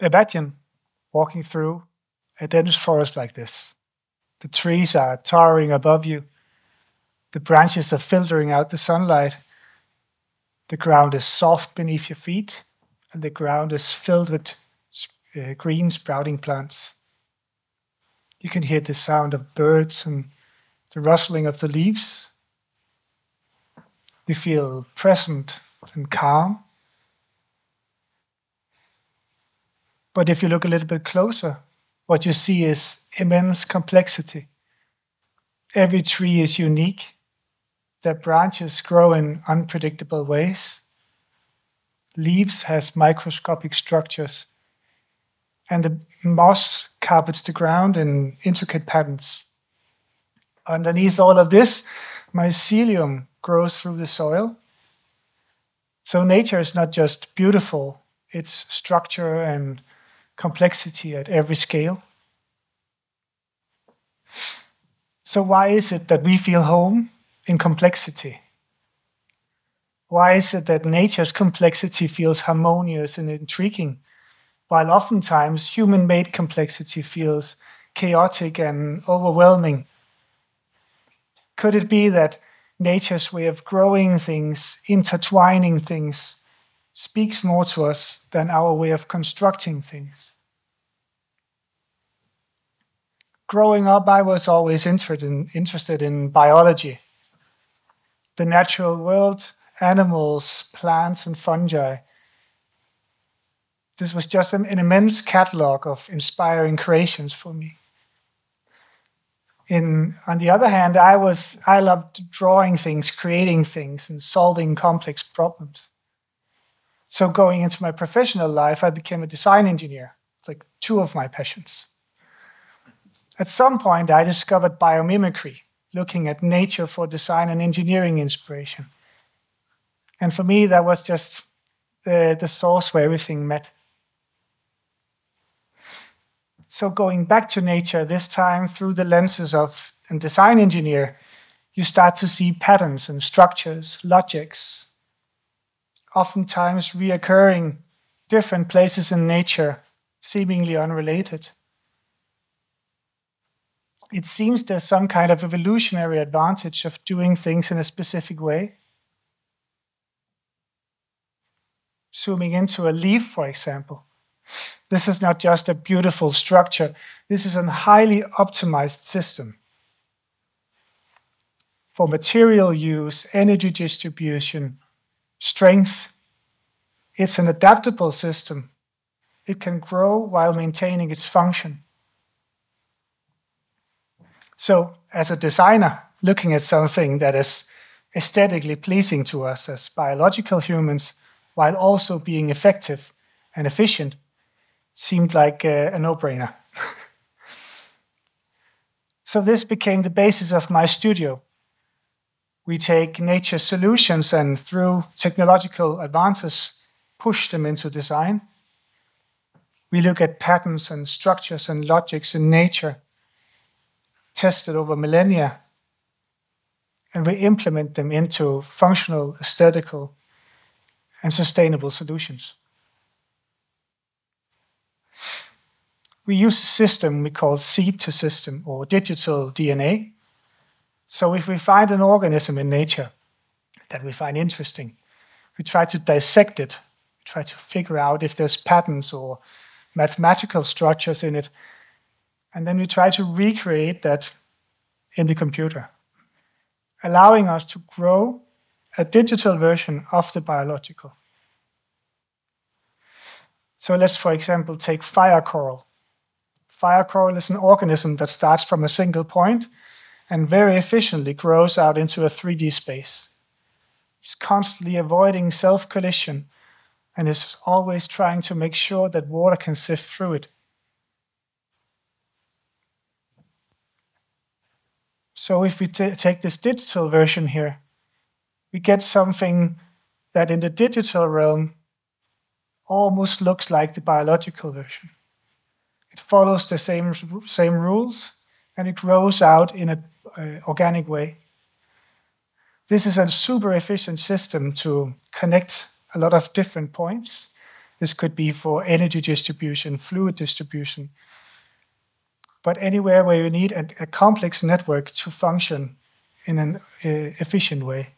Imagine walking through a dense forest like this. The trees are towering above you. The branches are filtering out the sunlight. The ground is soft beneath your feet, and the ground is filled with green sprouting plants. You can hear the sound of birds and the rustling of the leaves. You feel present and calm. But if you look a little bit closer, what you see is immense complexity. Every tree is unique. Their branches grow in unpredictable ways. Leaves have microscopic structures. And the moss carpets the ground in intricate patterns. Underneath all of this, mycelium grows through the soil. So nature is not just beautiful, it's structure and complexity at every scale. So why is it that we feel home in complexity? Why is it that nature's complexity feels harmonious and intriguing, while oftentimes human-made complexity feels chaotic and overwhelming? Could it be that nature's way of growing things, intertwining things, speaks more to us than our way of constructing things? Growing up, I was always interested in biology, the natural world, animals, plants, and fungi. This was just an immense catalog of inspiring creations for me. On the other hand, I loved drawing things, creating things, and solving complex problems. So going into my professional life, I became a design engineer. It's like two of my passions. At some point, I discovered biomimicry, looking at nature for design and engineering inspiration. And for me, that was just the source where everything met. So going back to nature, this time through the lenses of a design engineer, you start to see patterns and structures, logics, oftentimes reoccurring different places in nature, seemingly unrelated. It seems there's some kind of evolutionary advantage of doing things in a specific way. Zooming into a leaf, for example. This is not just a beautiful structure. This is a highly optimized system for material use, energy distribution, strength. It's an adaptable system. It can grow while maintaining its function. So, as a designer, looking at something that is aesthetically pleasing to us as biological humans, while also being effective and efficient, seemed like a no-brainer. So this became the basis of my studio. We take nature solutions and, through technological advances, push them into design. We look at patterns and structures and logics in nature, tested over millennia, and we implement them into functional, aesthetical, and sustainable solutions. We use a system we call seed-to-system, or digital DNA. So if we find an organism in nature that we find interesting, we try to dissect it, we try to figure out if there's patterns or mathematical structures in it, and then we try to recreate that in the computer, allowing us to grow a digital version of the biological. So let's, for example, take fire coral. Fire coral is an organism that starts from a single point and very efficiently grows out into a 3D space. It's constantly avoiding self-collision and is always trying to make sure that water can sift through it. So if we take this digital version here, we get something that in the digital realm almost looks like the biological version. It follows the same rules, and it grows out in an organic way. This is a super efficient system to connect a lot of different points This could be for energy distribution, fluid distribution. But anywhere where you need a complex network to function in an efficient way.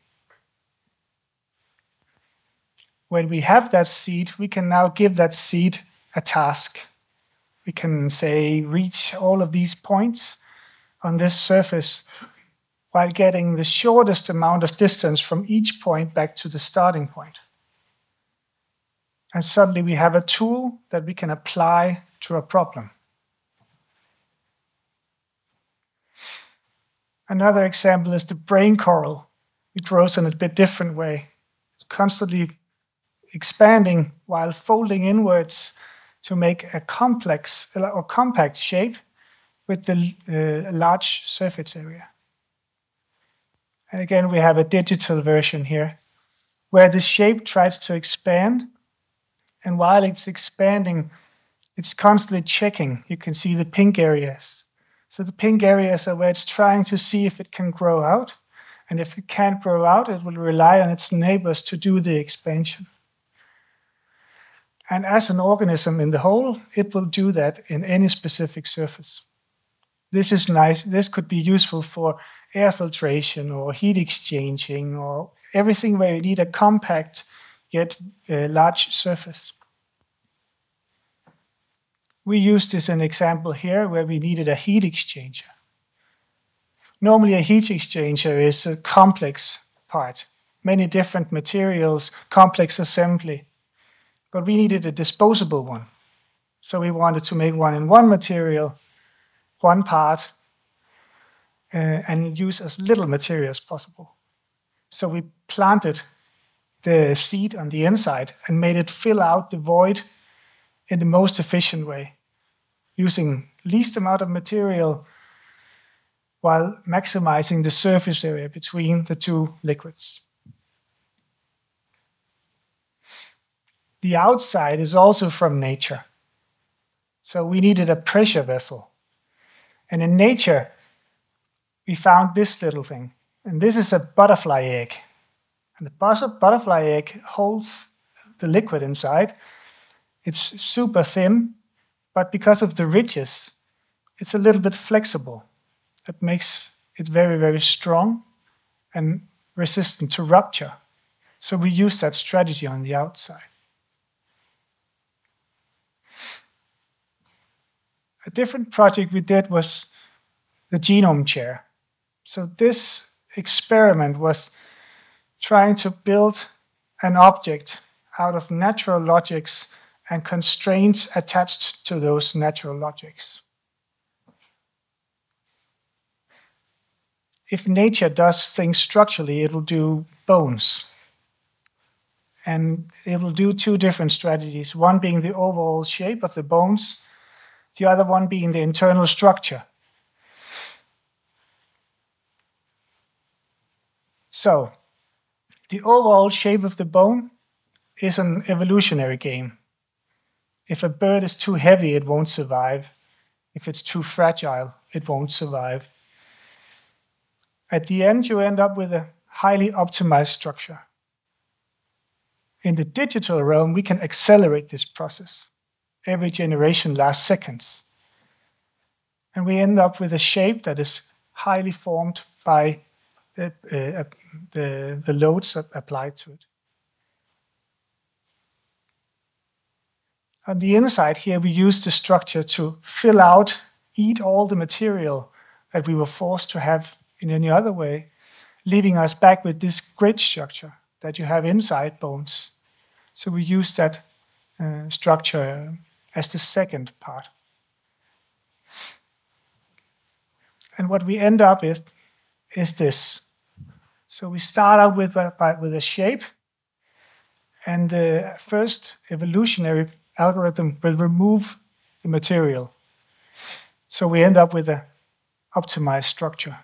When we have that seed, we can now give that seed a task. We can say, reach all of these points on this surface while getting the shortest amount of distance from each point back to the starting point. And suddenly we have a tool that we can apply to a problem. Another example is the brain coral. It grows in a bit different way. It's constantly expanding while folding inwards to make a complex or compact shape with the large surface area. And again, we have a digital version here where the shape tries to expand. And while it's expanding, it's constantly checking. You can see the pink areas. So the pink areas are where it's trying to see if it can grow out. And if it can't grow out, it will rely on its neighbors to do the expansion. And as an organism in the whole, it will do that in any specific surface. This is nice. This could be useful for air filtration or heat exchanging or everything where you need a compact yet a large surface. We used this as an example here where we needed a heat exchanger. Normally a heat exchanger is a complex part, many different materials, complex assembly, but we needed a disposable one. So we wanted to make one in one material, one part, and use as little material as possible. So we planted the seed on the inside and made it fill out the void in the most efficient way, using least amount of material while maximizing the surface area between the two liquids. The outside is also from nature. So we needed a pressure vessel. And in nature, we found this little thing. And this is a butterfly egg. And the butterfly egg holds the liquid inside. It's super thin, but because of the ridges, it's a little bit flexible. That makes it very, very strong and resistant to rupture. So we use that strategy on the outside. A different project we did was the genome chair. So this experiment was trying to build an object out of natural logics and constraints attached to those natural logics. If nature does things structurally, it will do bones. And it will do two different strategies, one being the overall shape of the bones, the other one being the internal structure. So, the overall shape of the bone is an evolutionary game. If a bird is too heavy, it won't survive. If it's too fragile, it won't survive. At the end, you end up with a highly optimized structure. In the digital realm, we can accelerate this process. Every generation lasts seconds. And we end up with a shape that is highly formed by the loads that apply to it. On the inside here, we use the structure to fill out, eat all the material that we were forced to have in any other way, leaving us back with this grid structure that you have inside bones. So we use that structure as the second part. And what we end up with is this. So we start out with a shape, and the first evolutionary algorithm will remove the material. So we end up with an optimized structure.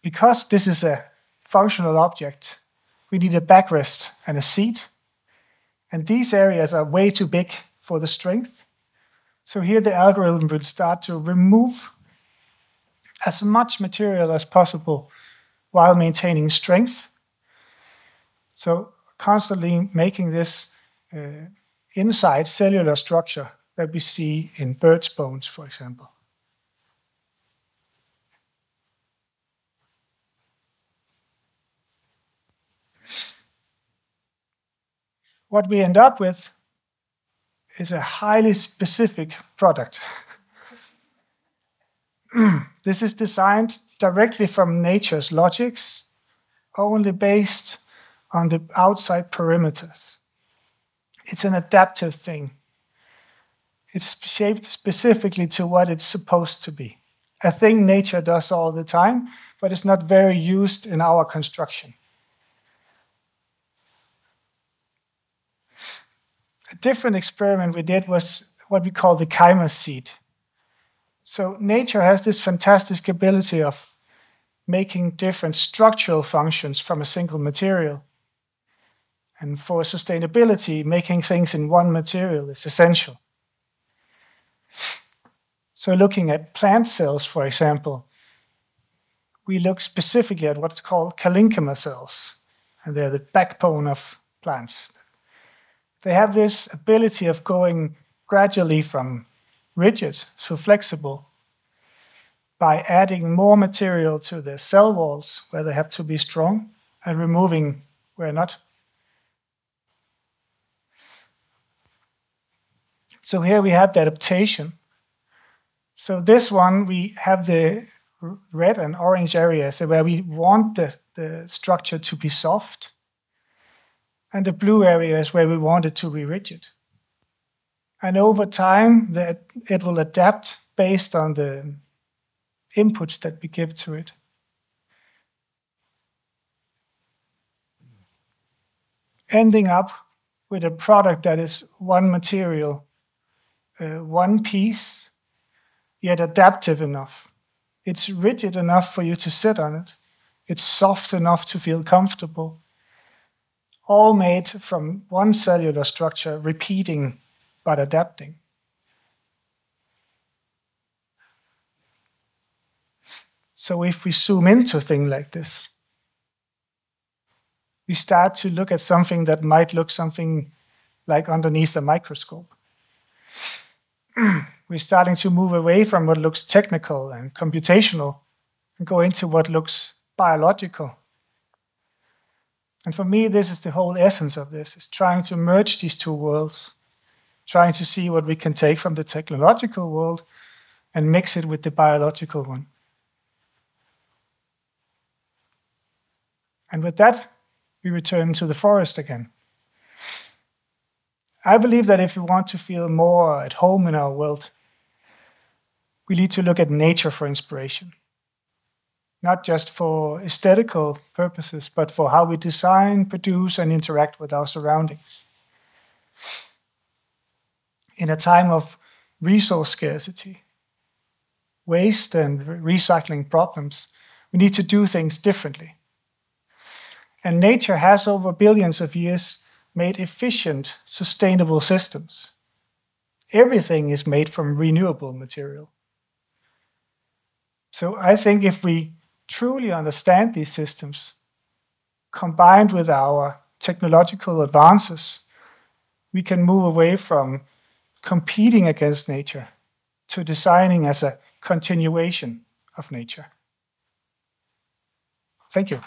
Because this is a functional object, we need a backrest and a seat. And these areas are way too big for the strength. So here the algorithm will start to remove as much material as possible while maintaining strength. So constantly making this inside cellular structure that we see in birds' bones, for example. What we end up with is a highly specific product. This is designed directly from nature's logics, only based on the outside perimeters. It's an adaptive thing. It's shaped specifically to what it's supposed to be. A thing nature does all the time, but it's not very used in our construction. A different experiment we did was what we call the chymer seed. So nature has this fantastic ability of making different structural functions from a single material. And for sustainability, making things in one material is essential. So looking at plant cells, for example, we look specifically at what's called collenchyma cells. And they're the backbone of plants. They have this ability of going gradually from rigid to flexible by adding more material to their cell walls where they have to be strong and removing where not. So here we have the adaptation. So this one, we have the red and orange areas where we want the structure to be soft. And the blue areas where we want it to be rigid. And over time, it will adapt based on the inputs that we give to it. Ending up with a product that is one material, one piece, yet adaptive enough. It's rigid enough for you to sit on it. It's soft enough to feel comfortable. All made from one cellular structure, repeating but adapting. So if we zoom into things like this, we start to look at something that might look something like underneath a microscope. We're starting to move away from what looks technical and computational and go into what looks biological. And for me, this is the whole essence of this, is trying to merge these two worlds, trying to see what we can take from the technological world and mix it with the biological one. And with that, we return to the forest again. I believe that if we want to feel more at home in our world, we need to look at nature for inspiration. Not just for aesthetical purposes, but for how we design, produce, and interact with our surroundings. In a time of resource scarcity, waste and recycling problems, we need to do things differently. And nature has over billions of years made efficient, sustainable systems. Everything is made from renewable material. So I think if we truly understand these systems, combined with our technological advances, we can move away from competing against nature to designing as a continuation of nature. Thank you.